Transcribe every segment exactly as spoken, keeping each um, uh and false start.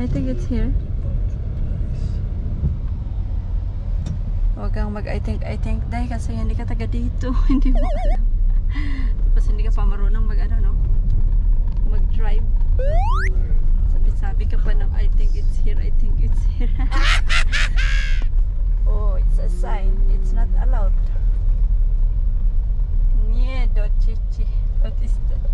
I think it's here. Huwag kang mag, I think, I think, dahil kasi hindi ka taga dito, hindi mo alam. Tapos hindi ka pa marunong mag, ano, no? Mag-drive. Sabi-sabi ka pa ng, I think it's here, I think it's here. Oh, it's a sign. It's not allowed. Nie do cici. What is that?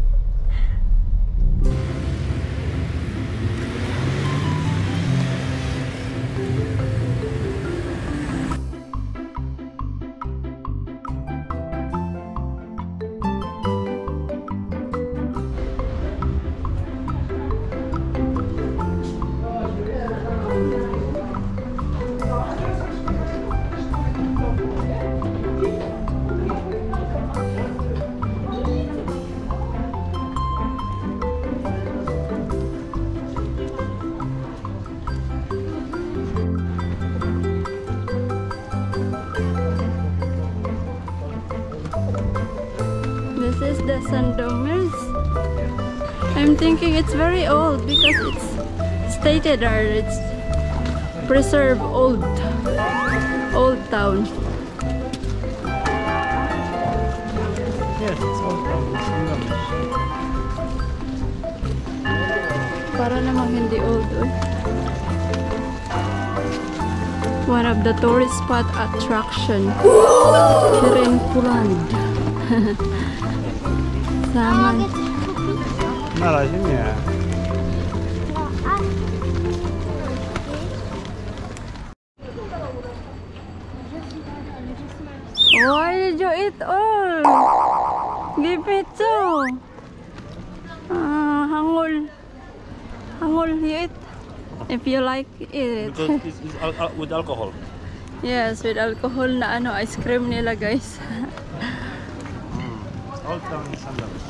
This is the Sandomierz. I'm thinking it's very old because it's stated or it's preserved old old town. Yes, it's old town. Para namang hindi old. One of the tourist spot attraction. Sama. Na razie nie. Why did you eat all? Give it two. Uh, hangul. Hangul, you eat. If you like it. Because it's, it's al al with alcohol. Yes, with alcohol na ano ice cream nila guys. Old town sandals.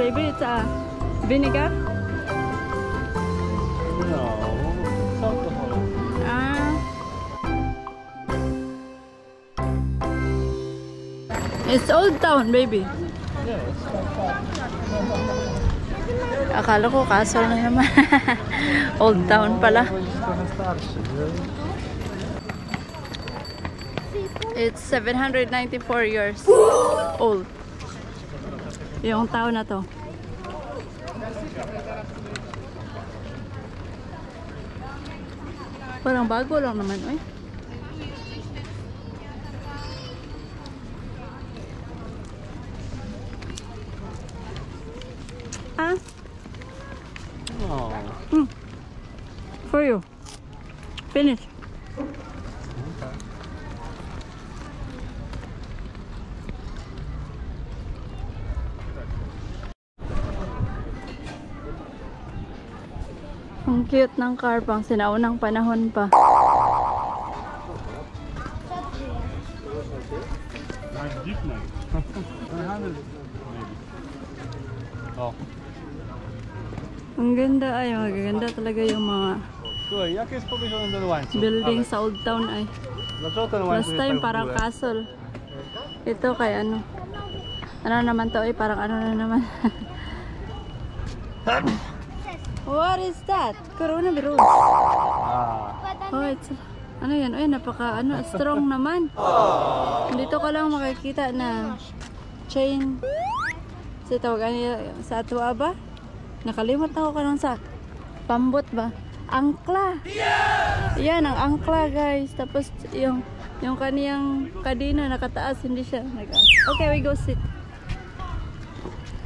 Baby, it's a vinegar? No, it's alcohol. Ah. It's old town, baby. Yeah, it's old town. Akala ko castle na naman. Old town pala. It's seven hundred ninety-four years old. Yung taon na to. Parang bago lang naman, oy. Ah? Aww. Mm. For you. Finish. Ang cute ng car pang sinaunang panahon pa. Ang ganda ay, magaganda talaga yung mga building sa old town ay. Last time parang castle. Ito kay ano. Ano naman to ay, parang ano na naman. What is that? Coronavirus. Ah. Oh, it's, ano yan? Uy, napaka, ano, strong naman. Dito ka lang makikita na chain. Kasi tawagan niya sa atwa ba? Nakalimot ako ka lang sa pambot ba? Angkla. Yan, ang angkla, guys. Tapos, yung, yung kaniyang kadina nakataas, hindi siya nag-aas. Okay, we go sit.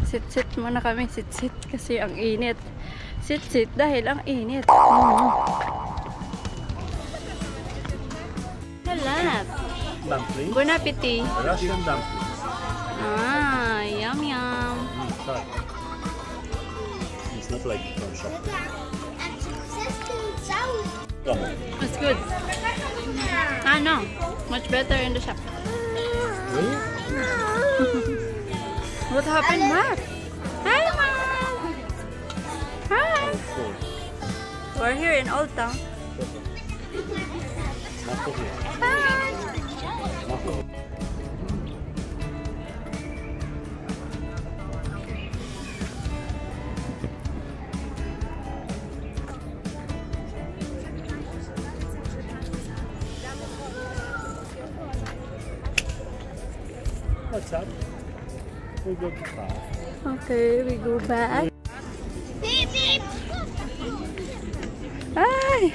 Sit-sit muna kami. Sit-sit kasi ang init. Sit-sit dahil ang init. Mm. Salap. Dumpling? Bon appetit. Russian dumplings. Ah, yum yum. It's not like French. It's good. I know. Much better in the shop. Really? What happened, Mark? Hi, Mark. Hi. We're here in Old Town. Hi. What's up? We go back. Okay, we go back. Beep, beep. Ay!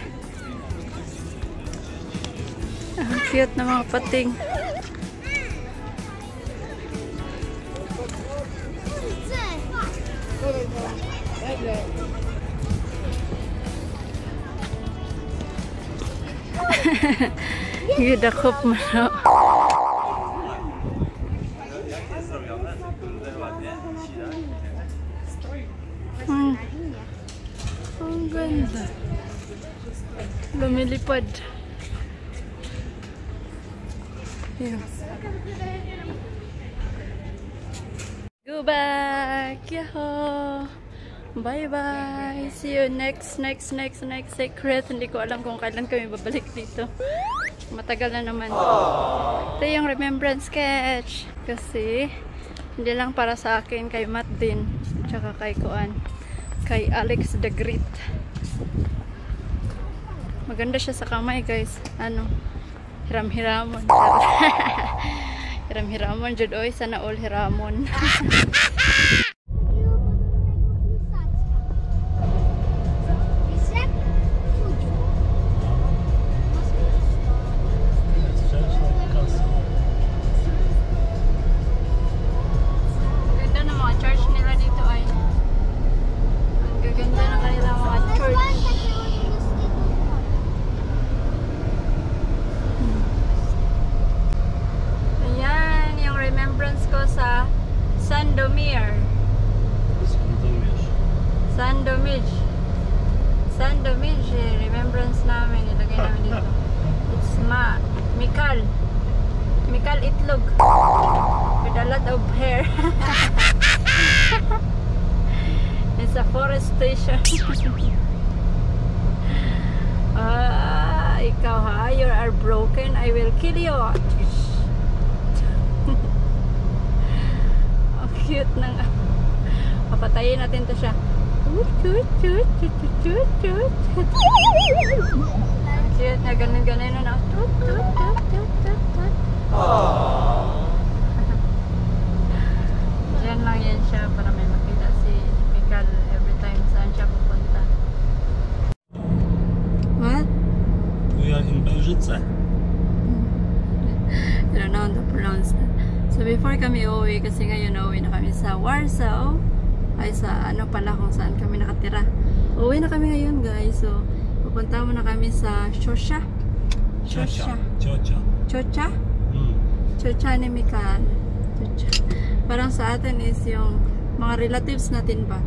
Ang cute na mga pating. Gidakop mo no. Mm. Ang ganda. Lumilipad. Yeah. Go back. Yahoo. Bye bye. See you next next next next secret. Hindi ko alam kung kailan kami babalik dito. Matagal na naman. Ito yung remembrance sketch. Kasi hindi lang para sa akin, kay Matt din, tsaka kay Kuan, kay Alex the Great. Maganda siya sa kamay, guys. Ano, hiram-hiramon. Hiram-hiramon, jud oy, sana all hiramon. Sandomierz. Sandomierz. Sandomierz. Remembrance namin. Ilagay namin dito. It's ma... Michal. Michal itlog. With a lot of hair. It's a forest station. Ah, ikaw ha? You are broken. I will kill you. Cute nang papatayin natin to siya. Cute na ganun ganun na. Diyan lang yan siya para may makita si Michal every time saan siya pupunta. What? We are in Belgium. I don't know how to pronounce that. So before kami uwi, kasi ngayon uwi na kami sa Warsaw, ay sa ano pala kung saan kami nakatira. Uwi na kami ngayon, guys. So pupunta muna kami sa Chocha. Chocha. Chocha. Chocha? Mm. Chocha ni Michal. Chocha. Parang sa atin is yung mga relatives natin ba.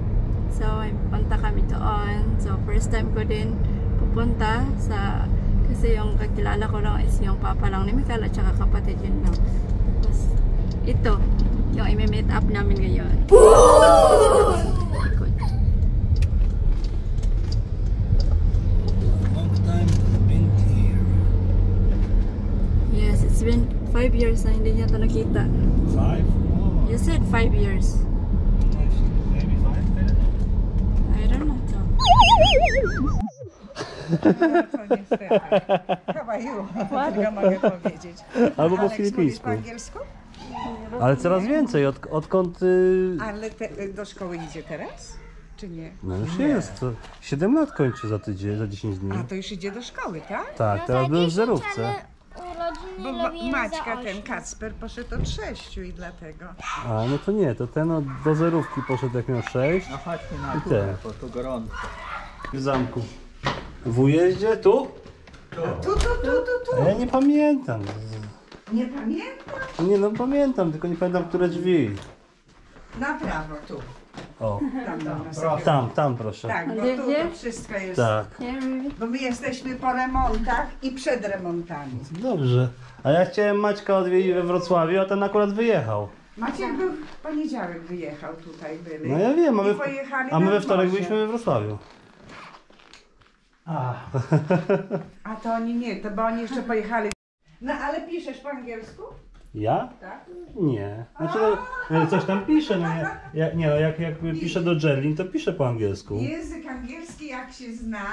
So ay pupunta kami doon. So first time ko din pupunta sa, kasi yung kakilala ko lang is yung papa lang ni Michal at saka kapatid yun lang. Ito, yung i-meet up namin ngayon. Good. Long time I've been here. Yes, it's been five years na hindi niya ito nakita. Five? Oh. You said five years. Maybe five? I don't know. I don't know. How are you? What? Tylko mogę powiedzieć. Albo po filipińsku. Ale coraz więcej, od, odkąd... Y... Ale te, do szkoły idzie teraz? Czy nie? No już nie. Jest, to siedem lat kończy za tydzień, za dziesięć dni. A to już idzie do szkoły, tak? Tak, no teraz byłem w zerówce. Bo ma Maćka, ten Kacper poszedł od sześciu i dlatego. A no to nie, to ten od, do zerówki poszedł jak miał sześć. No chodźmy na górę, bo tu gorąco. W zamku. W ujeździe, tu? Tu, tu, tu, tu, tu. A ja nie pamiętam. Nie pamiętam? Nie, no pamiętam, tylko nie pamiętam, które drzwi. Na prawo, tu. O, tam, tam, sobie... tam, tam proszę. Tak, bo tu to wszystko jest. Tak. Bo my jesteśmy po remontach i przed remontami. Dobrze. A ja chciałem Maćka odwiedzić we Wrocławiu, a ten akurat wyjechał. Maciek był w poniedziałek, wyjechał tutaj, byli. No ja wiem, a my, a my we wtorek byliśmy we Wrocławiu. A. A to oni nie, to bo oni jeszcze pojechali. No ale piszesz po angielsku? Ja? Tak? Nie. Znaczy, coś tam piszę, no ja, ja, nie, no jak, jak piszę do Jerlin, to piszę po angielsku. Język angielski jak się zna,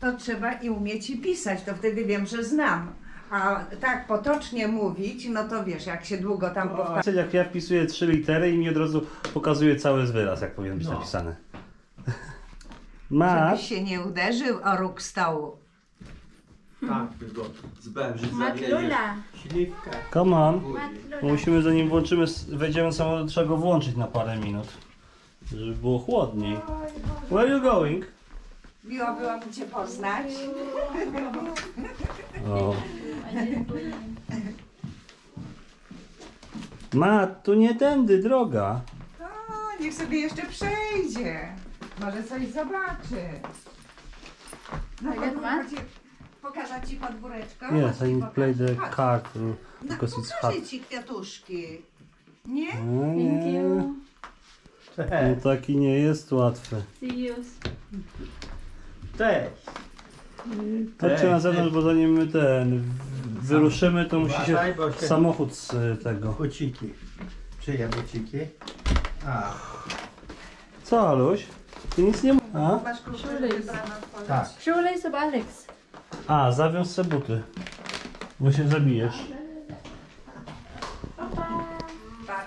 to trzeba i umieć i pisać, to wtedy wiem, że znam. A tak potocznie mówić, no to wiesz, jak się długo tam powtarza. Jak ja wpisuję trzy litery i mi od razu pokazuje cały wyraz, jak powinien być no. napisany. Masz. Żebyś się nie uderzył o róg stołu. Tak, tylko z Bęży zawienia. Śliwka. Come on. Musimy, zanim włączymy, wejdziemy samochód, trzeba go włączyć na parę minut. Żeby było chłodniej. Where you going? Miło było mi Cię poznać. O. Ma, tu nie tędy droga. O, niech sobie jeszcze przejdzie. Może coś zobaczy. No, pokażę Ci podwóreczko. Yes, I play the card. No, pokażę Ci kwiatuszki. Nie? No, nie. No, taki nie jest łatwy. Cześć. Chodźcie na zewnątrz, bo zanim my ten wyruszymy, to musi się samochód z tego. Buciki. Czyje buciki? A. Co, Aluś? Ty nic nie mówisz? Tak. Przyulej sobie Aleks. A, zawiąz se buty. Bo się zabijesz. Pa, pa. Pa,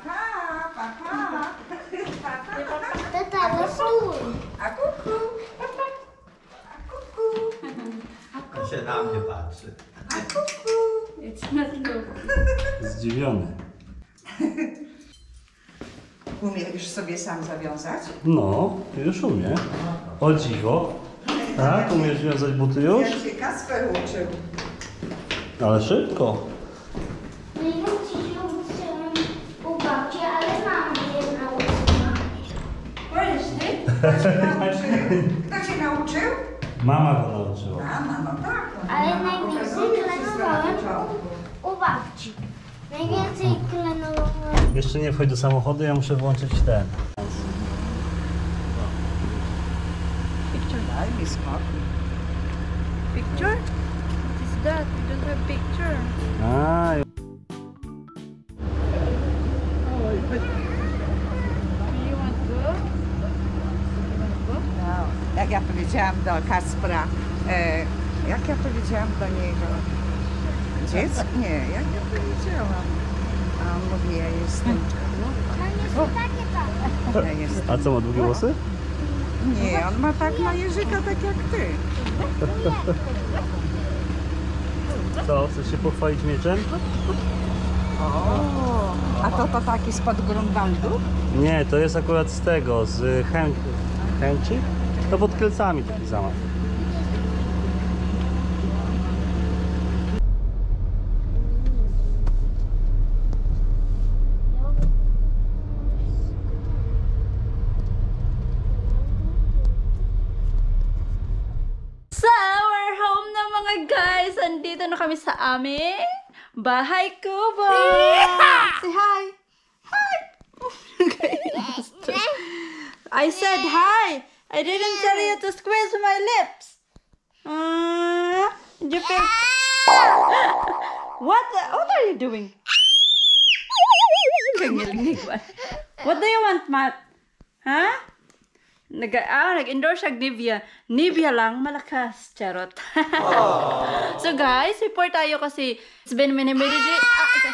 pa, pa. Tata, no stój. A kuku. Się na mnie patrzy. Zdziwiony. Umiesz już sobie sam zawiązać? No, już umiem. O dziwo. Tak, umiesz wiązać buty już? Ja się Kasper uczył. Ale szybko. No i uczyć się u babci, ale mam mnie nauczyła. Powiesz ty? Kto się nauczył? Mama go nauczyła. Mama, no tak. Ale najwięcej klenowałem u babci. Najwięcej klenowałem. Jeszcze nie wchodź do samochodu, ja muszę włączyć ten. Picture? Daj mi spokój. Picture? What is that? We don't have picture. A, jak ja powiedziałam do Kaspra, e, jak ja powiedziałam do niego, dziecko? Nie, jak ja powiedziałam, a on mówi, ja jestem... No, o, ja jestem. A co, ma długie włosy? Nie, on ma tak na Jerzyka, tak jak ty. Co, chcesz się pochwalić mieczem? O, a to to taki spod Grunwaldu? Nie, to jest akurat z tego, z Chęci. Chęci? To pod Kielcami taki zamach. So, we're home na mga guys. Andito na kami sa aming bahay kubo. Say hi. Hi. I said hi. I didn't tell you to squeeze my lips. Uh, you can... What? The... What are you doing? What do you want, Matt? Huh? Nag ah, nag-endorse siya Nivea. Nivea lang malakas, charot. So guys, report tayo kasi it's been many many days. Ah, okay.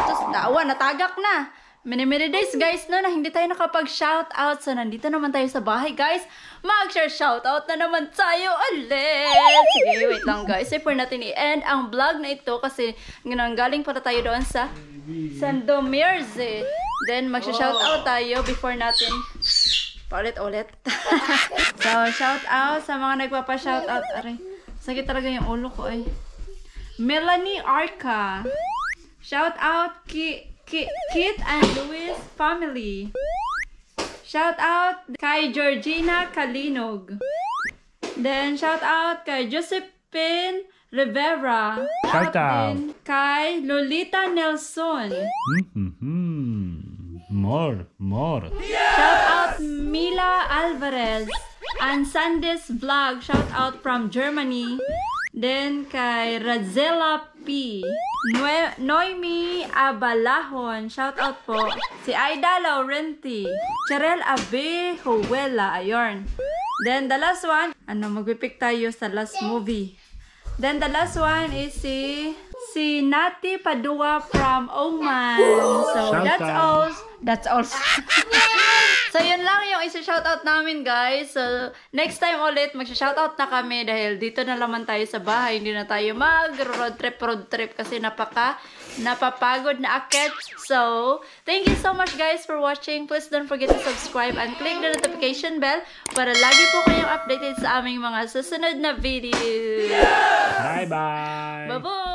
Bastos na, awa, natagak na. Many, many days guys no na hindi tayo nakapag-shoutout. So nandito naman tayo sa bahay guys. Mag-share shoutout na naman tayo ulit. Sige, wait lang guys. Before natin i-end ang vlog na ito kasi galing pala tayo doon sa Sandomierz. Then mag-share shoutout tayo before natin paulit-ulit. So shoutout sa mga nagpapa-shoutout. Aray, sakit talaga yung ulo ko ay. Melanie Arca. Shoutout ki... Kit and Louis family. Shout out kay Georgina Kalinog. Then shout out kay Josephine Rivera. Shout out kay Lolita Nelson. Mm-hmm. More, more. Yes! Shout out Mila Alvarez and Sandis Vlog. Shout out from Germany. Then kay Razela P. Noemi Abalahon. Shout out po. Si Aida Laurenti. Charel Abe Huela. Ayon. Then the last one, ano, magpipick tayo sa last movie. Then the last one is si, si Nati Padua from Oman. So shout that's out. all. That's all. So yun lang yung isa-shoutout namin, guys. So next time ulit, magsha-shoutout na kami dahil dito na laman tayo sa bahay. Hindi na tayo mag-road trip, road trip kasi napaka napapagod na akit. So, thank you so much guys for watching. Please don't forget to subscribe and click the notification bell para lagi po kayong updated sa aming mga susunod na videos. Bye-bye! Bye-bye!